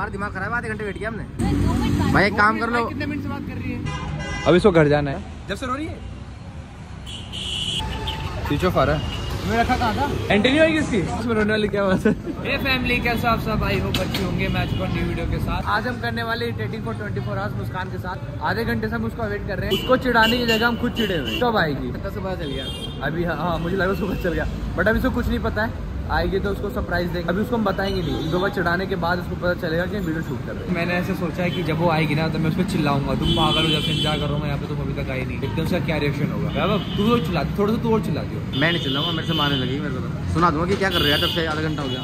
हमारा दिमाग खराब है, आधे घंटे वेट किया हमने। भाई एक काम कर लो, कितने मिनट से बात कर रही है? अब इसको घर जाना है। जब से रो रही है। स्विच ऑफ आ रहा है। मैं रखा कहाँ था? एंट्री नहीं होगी इसकी, उसमें रोना लिखा हुआ था। हे फैमिली, कैसा आप सब? आई होप अच्छे होंगे। मैच पर न्यू वीडियो के साथ आज हम करने वाले डेटिंग फॉर 24 आवर्स मुस्कान के साथ। आधे घंटे से हम उसका वेट कर रहे हैं, उसको चिढ़ाने की जगह हम खुद चिढ़े हुए। कब आएगी पता चल गया अभी? हाँ, मुझे लगा उसको पता चल गया, बट अभी उसको कुछ नहीं पता है। आएगी तो उसको सरप्राइज देंगे, अभी उसको हम बताएंगे नहीं। दो बार चढ़ाने के बाद उसको पता चलेगा कि वीडियो शूट कर रहे हैं। मैंने ऐसे सोचा है कि जब वो आएगी ना तो मैं उसको चिल्लाऊंगा, तुम पागल हो, जब से इंतजार करूंगा यहाँ पे तुम अभी तक आई नहीं। देखते उसका क्या रिएक्शन होगा। तू और चिल्ला, थोड़ा सा तू और चिल्ला दियो। मैं नहीं चिल्लाऊंगा, मेरे से मारने लगेगी। मेरे को सुना दूंगा कि क्या कर रहे हैं, तब से आधा घंटा हो गया।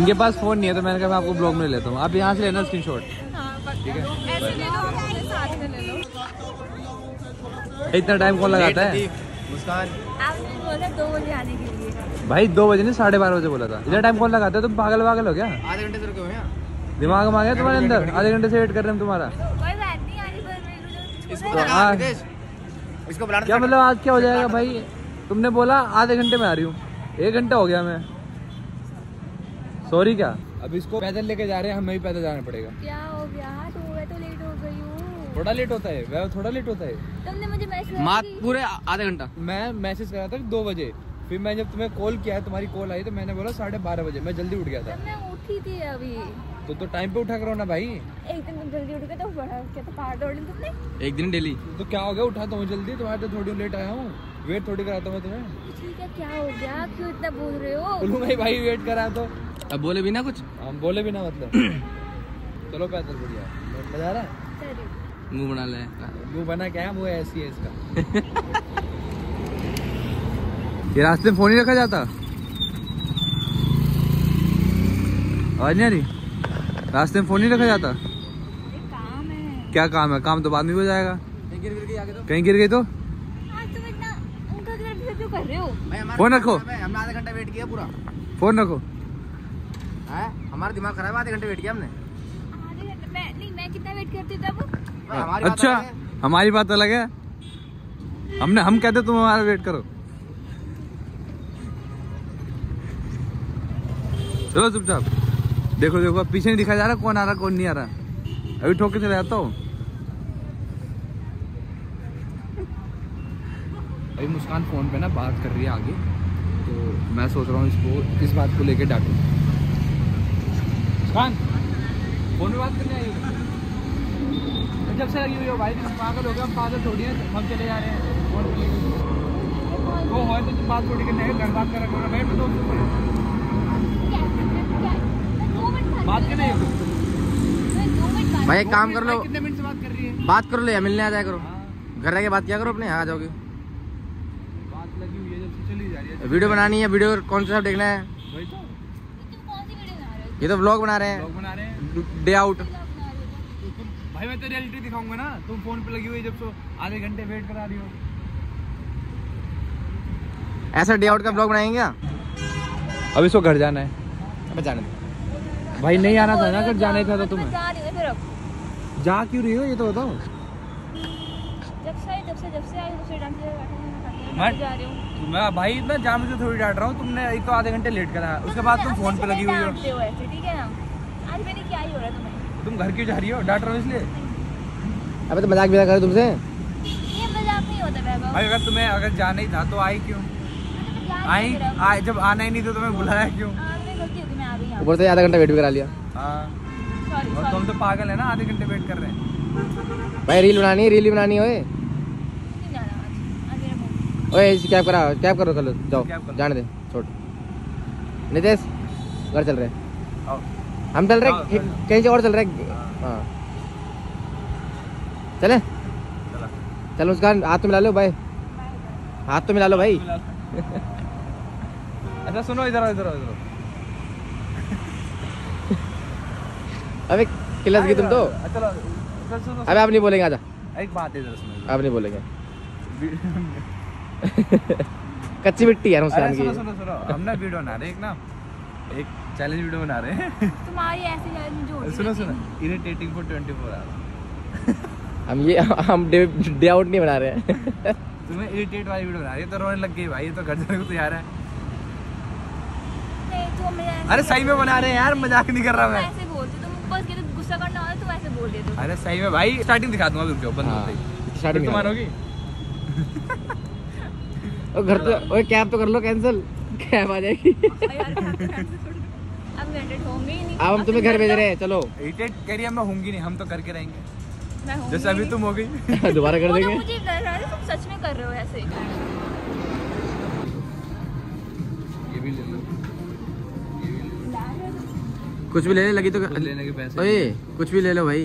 इनके पास फोन नहीं है तो मैंने कहा मैं आपको ब्लॉग में लेता हूँ। आप यहाँ से लेना स्क्रीनशॉट, ठीक है? इतना टाइम कौन लगाता है मुस्कान? आपने बोला 2 बजे आने के लिए। भाई 2 बजे नहीं, 12:30 बजे बोला था। इतना टाइम कौन लगाता है? तुम पागल पागल हो गया? आधे घंटे से रुके हुए हैं, दिमाग मांगे तुम्हारे अंदर। आधे घंटे से वेट कर रहे हैं तुम्हारा। इसको क्या मतलब आज क्या हो जाएगा? भाई तुमने बोला आधे घंटे में आ रही हूँ, 1 घंटा हो गया। मैं सॉरी क्या? अब इसको पैदल लेके जा रहे हैं, हमें भी पैदल जाना पड़ेगा। क्या हो गया? तो लेट हो गई हूँ। थोड़ा लेट होता है वह, थोड़ा लेट होता है। तुमने मुझे मैसेज पूरे आधा घंटा मैं मैसेज करा था 2 बजे, फिर मैं जब तुम्हें कॉल किया तुम्हारी कॉल आई तो मैंने बोला 12:30 बजे। मैं जल्दी उठ गया था, मैं उठी थी अभी। तो टाइम पे उठा करो ना भाई। एक दिन तुम जल्दी उठ गए तो बड़ा क्या था, पहाड़ दौड़ ली तुमने एक दिन डेली। तो क्या हो गया, उठा तो हूँ जल्दी, तुम्हारे तो थोड़ी लेट आया हूँ। वेट थोड़ी कराता हूँ तुम्हें। क्या हो गया, क्यों इतना बोल रहे हो? बोलूँ भाई, भाई वेट करा तो अब बोले भी ना कुछ। हम बोले भी ना मतलब, चलो पैदल। बढ़िया मजा आ रहा है, मुंह बना ले। मुंह बना क्या है, वो ऐसी है इसका। ये रास्ते में फोन ही रखा जाता। आवाज नहीं आ रही? रास्ते में फोन ही रखा जाता। काम है। क्या काम है? काम तो बाद में हो जाएगा। कहीं गिर गई तो फोन रखो। हमने आधा घंटा वेट किया पूरा। फोन रखो। हमारा दिमाग खराब है, आधे घंटे वेट किया हमने। मैं कितना वेट करती तब? अच्छा हमारी बात अलग है। हमने हम कहते तुम हमारा वेट करो। चलो चुपचाप देखो, देखो पीछे नहीं दिखाया जा रहा कौन आ रहा कौन नहीं आ रहा। अभी ठोक के चले जाता हूँ। अभी मुस्कान फोन पे ना बात कर रही है आगे, तो मैं सोच रहा हूँ इसको इस बात को लेके डांटूं। मुस्कान फोन पे बात करने आई है जब से लगी हुई हो। भाई पागल हो गया, पागल छोड़िए, हम चले जा रहे हैं। वो हो तो बात छोड़ी के नहीं घर बात कर रहा है। बैठ दो बात कर नहीं हो। भाई एक काम कर लो, कितने मिनट से बात कर रही है? बात कर लो या मिलने आ जाया करो। घर रह के बात क्या करो अपने, यहाँ आ जाओगे। बात लगी हुई है जब से, चली जा रही है। वीडियो बनानी है, वीडियो कौन सा देखना है? ये तो व्लॉग बना रहे हैं डे आउट। भाई मैं तो रियलिटी दिखाऊंगा ना, तुम फोन पे लगी हुई जब से आधे घंटे वेट करा रही हो। ऐसा डे आउट का ब्लॉग बनाएंगे। अब इसको घर जाना है। अब जाने दो भाई, नहीं आना था ना, अगर जाना ही था तो तुम्हें। जा क्यों रही हो ये तो बताओ। मैं भाई इतना जाम से थोड़ी डांट रहा हूँ। तुमने एक तो आधे घंटे लेट करा, उसके बाद तुम फोन पे लगी हुई हो। ठीक है ना, आज मैंने क्या ही हो रहा है तुम्हें। तुम घर क्यों जा रही हो? डांट रहा हूँ इसलिए। अबे तो मजाक भी ना करो तुमसे। ये मजाक नहीं होता वैभव। अगर तुम्हें अगर जाना ही था तो आई क्यों? आई जब आना ही नहीं तो तुम्हें बुलाया क्यों? बोलते आधा घंटा वेट भी करा लिया। और तुम तो पागल है ना, आधे घंटे वेट कर रहे हैं। भाई रील बनानी है, रील बनानी है। कैब करा, कैब करो, चलो जाओ, जाने दे, छोड़। नितेश घर चल रहे हैं, हम चल रहे कहीं से और चल रहे। हाँ चले, चलो उसका हाथ तो मिला लो भाई, हाथ तो मिला लो भाई। अच्छा सुनो, इधर इधर इधर। अबे किल्लत की तुम तो। अबे आप नहीं बोलेंगे, आजा। एक बात इधर सुनो, आप नहीं बोलेंगे। कच्ची मिट्टी यार मुस्कान की। सुनो सुनो, हमने वीडियो बना रहे, एक ना एक चैलेंज वीडियो बना रहे हैं। तुम्हारी ऐसे चैलेंज जो सुनो सुनो, इरिटेटिंग फॉर 24 आवर्स। हम डे आउट नहीं बना रहे हैं। तुम्हें इरिटेट वाली वीडियो बना रही है तो रोने लग गई भाई। ये तो घर जाने को तैयार है। नहीं तो मैं अरे सही में बना रहे हैं यार, मजाक नहीं कर रहा मैं। ऐसे बोल बस के गुस्सा करना हो तो ऐसे बोल दे दो। अरे सही में भाई स्टार्टिंग दिखा दूंगा रुक जाओ बंद होते ही स्टार्टिंग मानोगी। ओ घर तो ओए कैब तो कर लो कैंसिल कैब आ जाएगी। अब एडिट होंगे ही नहीं, अब हम तुम्हें घर भेज रहे हैं चलो। एडिट करिए मैं होंगी नहीं, हम तो करके रहेंगे मैं जैसे अभी तुम हो गई दोबारा कर देंगे। मुझे लग रहा है तुम सच में कर रहे हो ऐसे। ये भी ले लो कुछ भी लेने लगी तो लेने के पैसे। ओए कुछ भी ले लो भाई।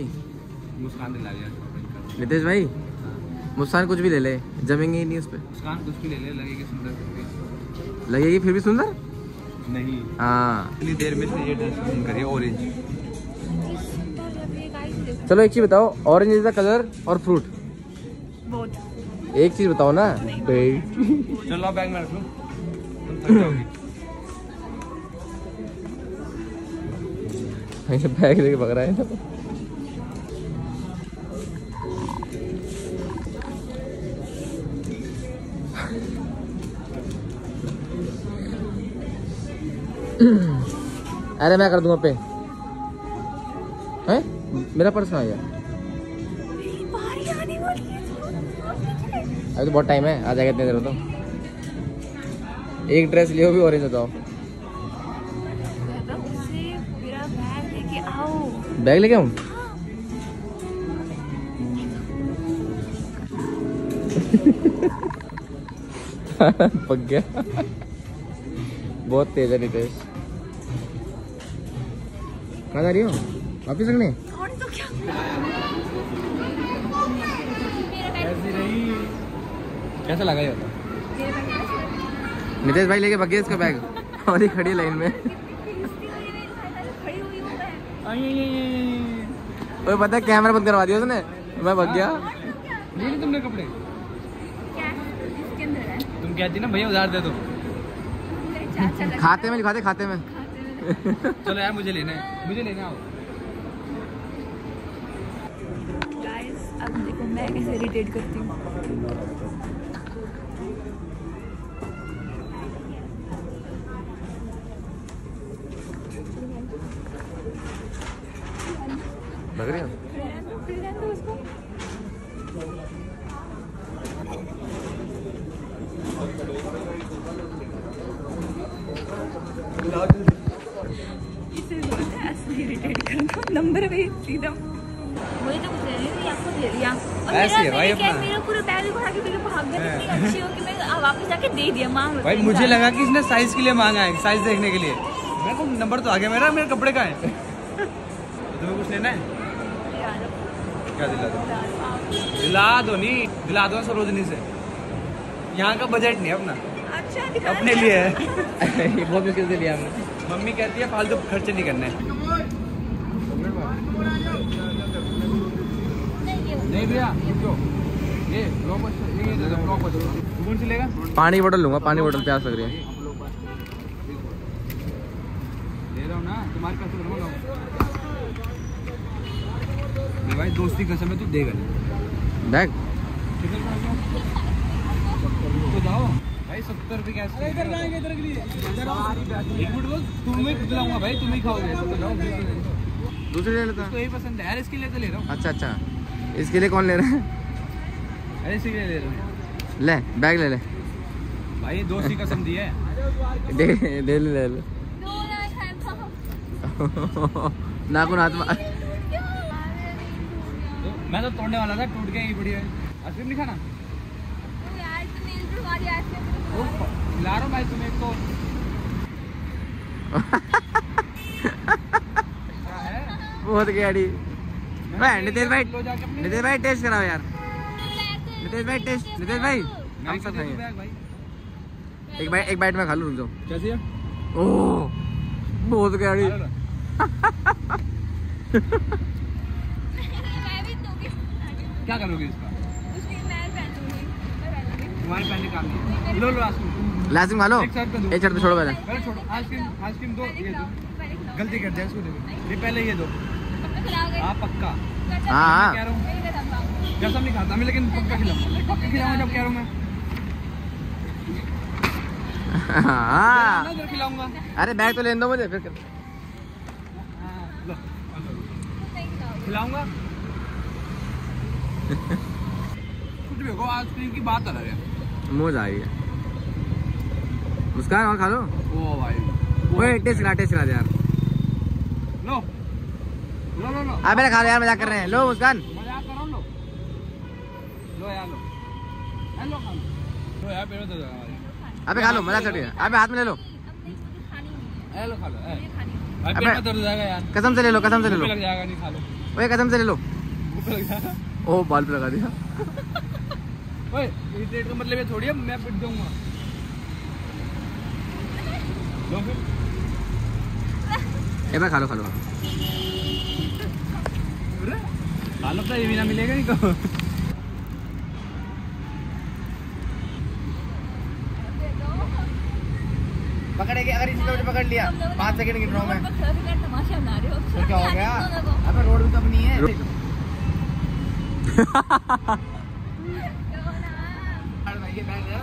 मुस्कान दिला गया नितेश भाई। मुस्कान कुछ भी ले ले जमेंगे ही नहीं उस पे। मुस्कान कुछ भी ले ले लगेगी सुंदर फिर भी। लगेगी फिर भी सुंदर नहीं। हाँ इतनी देर में ये ड्रेस करिए ऑरेंज। चलो एक चीज बताओ ऑरेंज इज द कलर और फ्रूट बोथ। एक चीज बताओ ना चलो बैग में रख लो बैग लेके पकड़ रहा है ना। अरे मैं कर दूंगा पे हैं मेरा पर्स आ गया। अरे तो बहुत टाइम है आ जाएगा इतने देर तो। एक ड्रेस लियो भी ऑरेंज बताओ। बैग लेके आऊं पक गया बहुत तेज है नितेश। कहाँ जा रही हो वापिस रखने तो क्या? कैसा लगा ये नितेश भाई लेके भाग गया इसका बैग और ही खड़ी लाइन में। ओए पता है कैमरा बंद करवा दिया उसने मैं भाग गया। नहीं तुमने कपड़े क्या इसके अंदर है? तुम कहती ना भैया उधार दे दो खाते में लिखा दे खाते में चलो यार मुझे लेना आओ। गाइस अब देखो मैं कैसे इरिटेट करती हूँ। लग रही है नंबर भी सीधा मुझे तो कुछ नहीं आपको दे दिया और मेरा पूरा बैग उठा के मेरे भाग गया। इतनी अच्छी हो कि मैं वापस जाके दे दिया मांग। भाई मुझे लगा कि इसने साइज के लिए मांगा है साइज देखने के लिए। मेरे को नंबर तो आ गया मेरा मेरे कपड़े का है। तुम्हें कुछ लेना है क्या? दिला दो सरोजनी से। यहाँ का बजट नहीं अपना अच्छा अपने लिए है ये बहुत मुश्किल से लिया हमने। मम्मी कहती है फालतू खर्चे नहीं करने। नहीं भैया ये कौन सी लेगा? पानी की बोतल लूंगा पानी बोतल प्यास लग रही है। ले रहा हूँ ना तुम्हारे पास भाई दोस्ती कसम है तू देगा नहीं बैग तो जाओ भाई 70 रुपए कैश इधर लाएंगे इधर के लिए एक मिनट बोल तुम्हें खिलाऊंगा भाई तुम ही खाओगे तो जाओ दूसरे ले लेता। इसको यही पसंद है यार इसके लिए तो ले रहा हूँ। अच्छा इसके लिए कौन ले रहा है? अरे इसके लिए ले रहा हूँ ले बैग ले ले भाई दोस्ती कसम दी है दे ले ले नाखून हाथ मैं तो तोड़ने वाला था टूट गया। बढ़िया आइसक्रीम नहीं खाना तो यार खिला रहा हूँ भाई तुम्हें तो बहुत गैड़ी। नितेश भाई टेस्ट कराओ यार। नितेश भाई हम सब खाएंगे एक बाइट में खा लूँ रुक जाओ। कैसी है? ओह बहुत गैड़ी क्या करोगे इसका? मैं पहनने काम नहीं। लो आइसक्रीम खा लो एक शर्त छोड़ो पहले आइसक्रीम दो ये दो गलती कर दिया इसको दे पहले ये दो हाँ पक्का हाँ कसम नहीं खाता मैं लेकिन पक्का खिलाऊंगा जब कह रहा हूँ मैं खिलाऊंगा। अरे बैग तो ले दो मुझे फिर खिलाऊंगा कुछ भी होगा, आइसक्रीम की बात अलग है, मजा आई है। मुस्कान और खा लो। ओ भाई टेस्ट करा दे यार। लो लो लो लो आप खा लो यार, मजाक कर रहे हैं। लो मुस्कान मजाक करो। लो लो यार, लो खा लो यार, पेट दर्द हो रहा है। अबे खा लो, मजा चढ़ गया। अबे हाथ में ले लो। ए लो खा लो, ए पेट में दर्द हो जाएगा यार। कसम से ले लो, कसम से ले लो, लग जाएगा। नहीं खा लो, ओए कसम से ले लो, भूख लग जाएगा। ओ बाल पे लगा दिया। ओए इरिटेट का मतलब ये थोड़ी है मैं पिट दूंगा। मैं खा लो खा लो खा लो, ये भी ना मिलेगा इनको। पकड़ेगी अगर इसको पकड़ लिया 5 सेकंड की ड्रॉ में तो क्या हो गया। अब रोड भी कम नहीं है।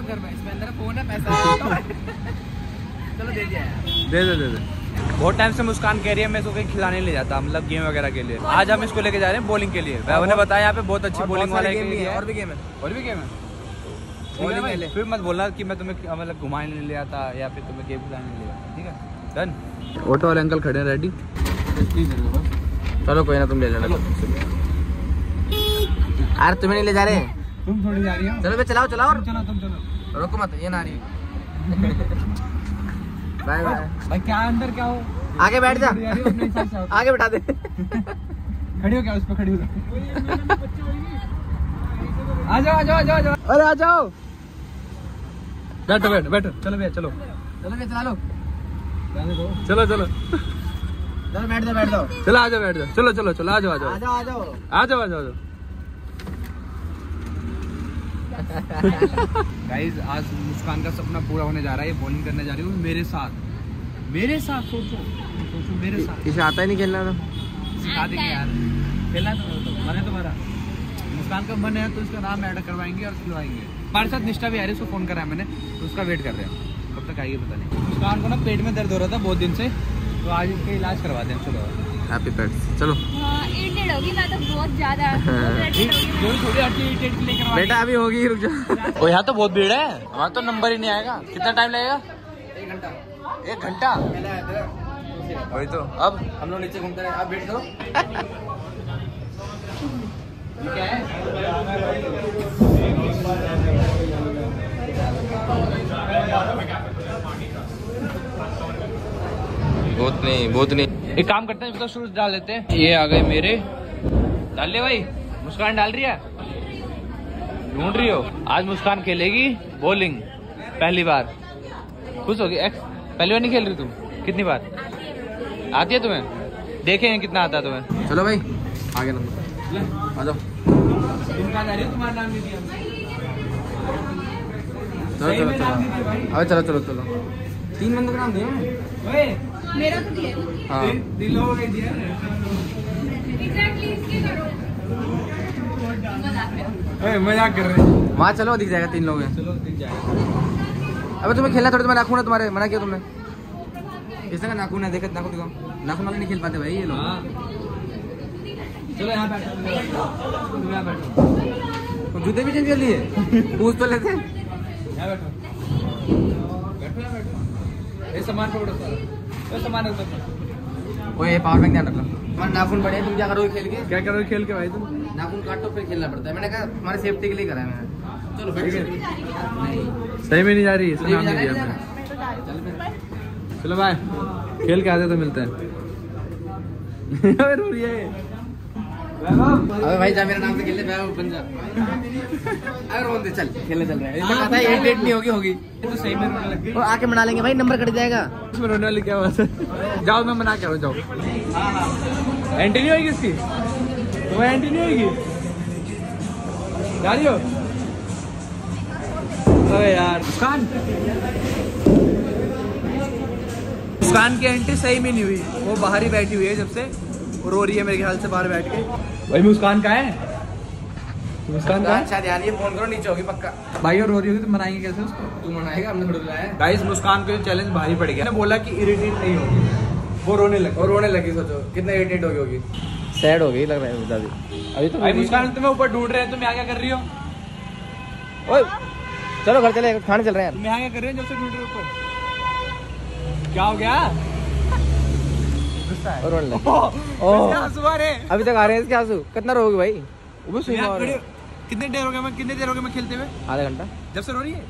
इसमें अंदर फोन है, पैसा चलो दे दे। बहुत टाइम से मुस्कान कह रही है मैं इसको कहीं खिलाने ले जाता, मतलब गेम वगैरह के लिए। आज हम इसको लेके जा रहे हैं बॉलिंग के लिए। भाई ने बताया यहाँ पे बहुत अच्छी बॉलिंग वाला गेम है। और भी गेम है, और भी गेम है। फिर मत बोलना कि मैं तुम्हें मतलब घुमाने ले आता या फिर तुम्हें गेम खिलाने ले जाता, ठीक है डन। ऑटो वाले अंकल खड़े हैं रेडी, चलो कोई ना तुम ले लेना। अरे तुम्हें नहीं ले जा रहे, तुम थोड़ी जा रही हो। चलो चलाओ चलाओ, तुम चलो, रोको मत। ये ना रही भाई भाई क्या अंदर क्या हो, आगे बैठ जा, आगे बैठा दे। खड़ी हो क्या उस पे, खड़ी हो आ जाओ आ जाओ आ जाओ। अरे आ जाओ, बैठो बैठो बैठो। चलो भैया चलो, चलो भैया चला लो, चलो चलो चलो बैठ जाओ बैठ जाओ, चलो आ जाओ बैठ जाओ, चलो चलो चलो आ जाओ आ जाओ आ जाओ आ जाओ आ जाओ। गाइस आज मुस्कान का सपना पूरा होने जा रहा है, ये बॉलिंग करने जा रही है मेरे साथ। सोचो मेरे साथ। इसे आता ही नहीं खेलना था, सिखा देंगे यार, खेलना तो मन है तुम्हारा। मुस्कान का मन है तो इसका नाम ऐड करवाएंगे और खिलवाएंगे। हमारे साथ निष्ठा भी आ रही है, उसको फोन करा है मैंने तो उसका वेट कर रहे हैं, कब तक आएगी पता नहीं। मुस्कान को ना पेट में दर्द हो रहा था बहुत दिन से, तो आज इसके इलाज करवा दें। चलो हैप्पी पेट्स, चलो इरिटेट होगी ना तो बहुत ज्यादा बेटा अभी होगी, रुक जाओ। ओ यहाँ तो बहुत भीड़ है, हमारा तो नंबर ही नहीं आएगा। कितना टाइम लगेगा? 1 घंटा। वही तो, अब हम लोग नीचे घूमते रहे। आप बैठ जाओ, क्या है बहुत नहीं। एक काम करते हैं इसका शूज डाल देते हैं। ये आ गए मेरे, डाल ले भाई। मुस्कान डाल रही है, ढूंढ रही हो। आज मुस्कान खेलेगी बॉलिंग, पहली बार। खुश होगी? पहली बार नहीं खेल रही तुम, कितनी बार आती है तुम्हें? देखेंगे कितना आता है तुम्हें। चलो भाई आगे नंबर आ जाओ। तुम कहाँ जा रही हो, तुम्हारा नाम नहीं दिया। चलो चलो चलो 3 बंदों का नाम दिया मेरा तो दिया। हाँ। दिलो दिया। करो। मजाक कर रहे हैं। वहाँ चलो दिख जाएगा, 3 लोग हैं। चलो दिख जाएगा। अबे तुम्हें खेलना थोड़ी, तुम्हारा नाखून है, तुम्हारे मना किया तुमने। किसका नाखून है, देखो नाखून दिखाओ। नाखून वाले नहीं खेल पाते भाई ये लोग। चलो यहाँ बैठो, जूते भी चेंज कर लिए, पूछ तो लेते। सामान पकड़ो सारा, तो सामान रख दो। ओए पावर बैंक ध्यान रखना। तुम्हारा नाखून बड़े, तुम क्या करोगे खेल के? क्या करोगे खेल के भाई? तुम नाखून काटो फिर खेलना पड़ता है। मैंने कहा तुम्हारी सेफ्टी के लिए करा है मैंने। चलो बैठ गए, सही में नहीं जा रही है, इसका नाम नहीं दिया मैंने। चलो भाई खेल के आते तो मिलते हैं। अबे भाई जा, मेरा नाम से खेल ले, मैं बन जा। अरे रोन दे, चल खेलने चल रहा है। इसका पता है डेट नहीं होगी तो सही में रोने लग गई। और आके मना लेंगे भाई, नंबर कट जाएगा। इसमें रोने वाली क्या बात है? जाओ मैं मना कर रहा हूं, जाओ। एंट्री नहीं होगी इसकी, तो एंट्री नहीं होगी। जा रही हो? अरे यार मुस्कान की एंट्री सही में नहीं हुई, वो बाहर ही बैठी हुई है जब से, और रो रही है मेरे ख्याल से बाहर बैठ के। भाई मुस्कान कहाँ है? मुस्कान अच्छा ध्यान, ये फोन करो, नीचे होगी पक्का। भाई और रो रही होगी तो मनाएंगे कैसे उसको? तू मनाएगा, हमने थोड़ा बुलाया। गाइस मुस्कान को ये चैलेंज भारी पड़ गया। मैंने बोला कि इरिटेट नहीं होगी, वो रोने लगी। और रोने लगी, सोचो कितना इरिटेट होगी। सैड हो गई लग रहा है मुझे अभी तो। भाई मुस्कान तुम्हें ऊपर ढूंढ रहे हैं, तुम यहाँ क्या कर रही हो? ओए चलो घर चले, खाने चल रहे हैं। तुम यहाँ क्या कर रहे हो जब से ढूंढ रहे हो ऊपर? क्या हो गया? गुस्सा है और रोने लगा। ओह आंसू आ रहे हैं, अभी तक आ रहे हैं इसके आंसू। कितना रोओगी भाई? वो सुई मार रही है। कितने देर हो गए मैं खेलते हुए? आधा घंटा जब से रो रही है।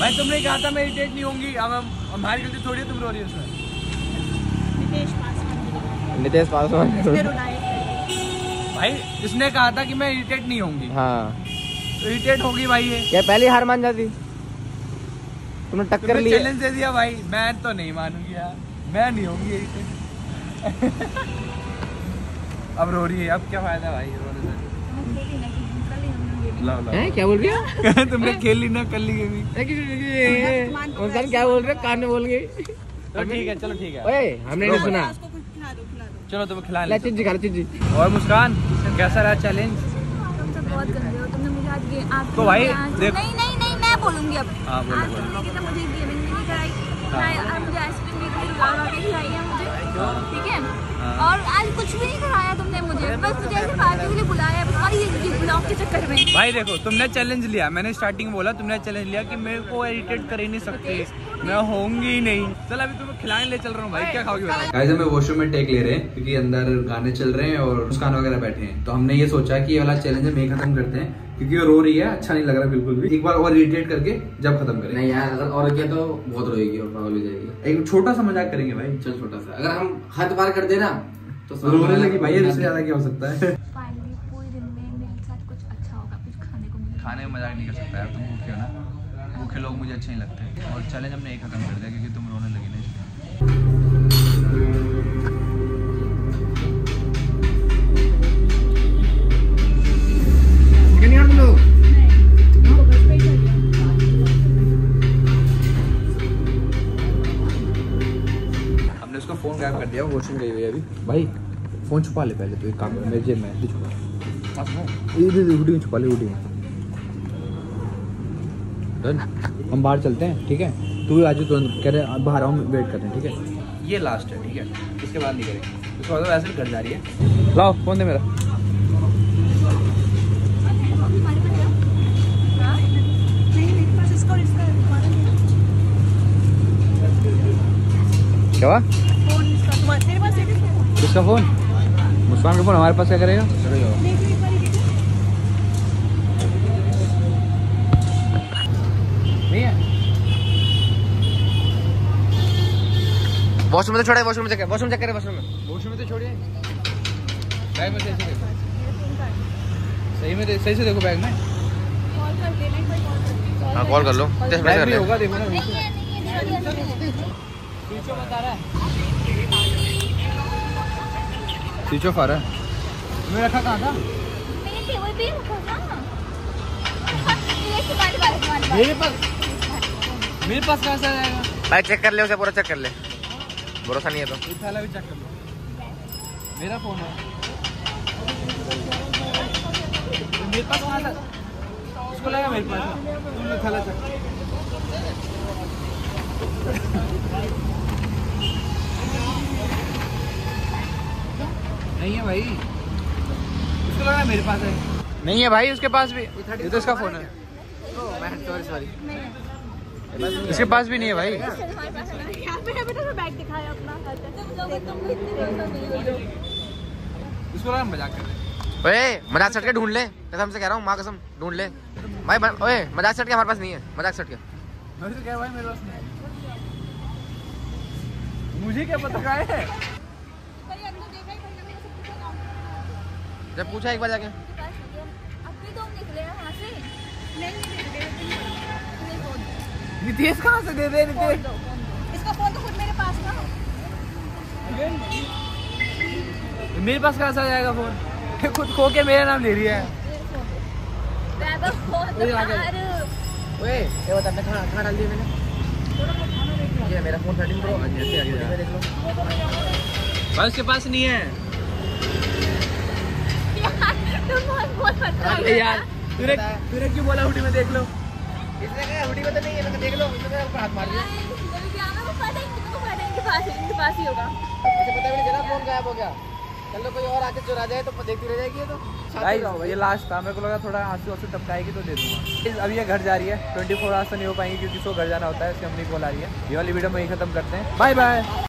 भाई तुमने कहा था मैं इरिटेट नहीं होंगी, अब हमारी गलती थोड़ी है तुम रो रही हो उसमें। नितेश पासवान भाई इसने कहा था कि मैं इरिटेट नहीं होंगी। हाँ इरिटेट होगी भाई ये पहली हार मान जाती। तुमने टक्कर ली, चैलेंज दे दिया भाई। मैं तो नहीं मानूंगी यार, मैं नहीं होंगी इरिटेट। अब रो रही है, अब क्या फायदा भाई रोने से। हैं क्या बोल रही है? तुमने खेल ली ना, कर ली गेम। मुस्कान क्या बोल रहे हो? कान में बोल गई। चलो ठीक है ओए हमने नहीं सुना। चलो तो खिला ले चिज्जी खा ले चिज्जी। और मुस्कान कैसा रहा चैलेंज? तुम सब बहुत गंदे हो, तुमने मुझे आज गेम आप तो भाई नहीं मैं बोलूंगी अब। हां बोलो कि मुझे गेमिंग नहीं कराई, मैं मुझे आइसक्रीम भी खिलाई है मुझे, ठीक है? और आज कुछ भी नहीं कराया तुमने मुझे, बस मुझे ऐसे पार्टी के लिए बुलाया और ये ब्लॉग के चक्कर में। भाई देखो तुमने चैलेंज लिया, मैंने स्टार्टिंग में बोला तुमने चैलेंज लिया कि मेरे को इरिटेट कर ही नहीं सकती, मैं होंगी नहीं। चल अभी तुम्हें खिलाने ले चल रहा हूँ भाई, क्या खाओगी? गाइस हमें वॉशरूम में टेक ले रहे हैं क्योंकि अंदर गाने चल रहे हैं और मुस्कान वगैरह बैठे हैं, तो हमने ये सोचा कि ये वाला चैलेंज हम ही खत्म करते हैं क्योंकि वो रो रही है, अच्छा नहीं लग रहा बिल्कुल भी। एक बार और इरिटेट करके जब खत्म करें। नहीं यार अगर और क्या तो बहुत रोएगी और पागल हो जाएगी। एक छोटा सा मजाक करेंगे भाई, चल छोटा सा। अगर हम हर बार कर देना तो रोने लगी भाई, इससे ज्यादा क्या हो सकता है? फाइनली पूरे दिन में मेरे साथ कुछ अच्छा होगा, कुछ खाने को मिलेगा। खाने में मजाक नहीं कर सकता यार, तुम भूखे हो ना, भूखे लोग मुझे अच्छे नहीं लगते। और चैलेंज हमने एक खत्म कर दिया क्योंकि तुम रोने लगी नहीं। कर दिया, वॉशरूम गई हुई है अभी। भाई फोन छुपा ले पहले तो, एक काम कर मेरे जेब में छुपा। ये छुपा ले हुडी डन। हम बाहर चलते हैं ठीक है? तू आज तुरंत कह रहे बाहर आओ, वेट कर रहे हैं ठीक है? ये लास्ट है ठीक है, इसके बाद नहीं करेंगे। उसके बाद वैसे घर जा रही है। लाओ फोन दे मेरा। क्या हुआ? किसका फोन? मुस्कान का फोन हमारे पास क्या करेगा? वॉशरूम में तो छोड़ा है, वॉशरूम में तो छोड़िए। बैग में सही से देखो, सही से देखो बैग में। हाँ कॉल कर लो, होगा देखो ना। स्विच ऑफ आ रहा है। मैं रखा कहाँ था? मेरे पास कहाँ से आएगा? भाई चेक कर ले उसे, पूरा चेक कर ले, भरोसा नहीं है तो इस थाला भी चेक कर लो। मेरा फोन है, मेरे पास कहाँ था? उसको लगा मेरे पास था, तुमने थाला चेक कर। नहीं है भाई, उसको लग रहा है मेरे पास है। नहीं है भाई, उसके पास भी ये तो इसका फोन है। सॉरी इसके पास भी नहीं है भाई। उसको लगा मजाक कर रहे। ओए मजाक सट के ढूंढ ले, कसम से कह रहा हूँ, माँ कसम ढूंढ ले भाई। ओए मजाक सट के हमारे पास नहीं है, मजाक सट के। मुझे क्या पता कहाँ है? जब पूछा एक बार जाके नितेश कहाँ से दे दे? नितेश इसका फोन तो खुद मेरे पास था। मेरे पास कहाँ से जाएगा फोन? खुद खो के मेरा नाम ले रही है। ओए ये बता मैं कहाँ डाल दिया मैंने? ये मेरा फोन 13 प्रो जैसे आगे देख लो भाई, उसके पास नहीं है। अरे यार तूने क्यों बोला हुडी में देख लो? इसने कहा हुडी में तो नहीं है, मैंने देख लो। इसने ऊपर हाथ मार लिया। क्या ना वो पता है इनके पास ही होगा। ऐसे पता भी नहीं चला फोन गायब हो गया। कल तो कोई और आके चुरा जाए तो देखती रह जाएगी। तो ये लास्ट था, मेरे को लगा थोड़ा आंसू आंसू टपकाएगी तो दे दूंगा। अब ये घर जा रही है, 24 आवर्स नहीं हो पाएंगे क्योंकि इसको घर जाना होता है, इसलिए हमने कॉल आ रही है। ये वाली वीडियो में ही खत्म करते हैं, बाय बाय।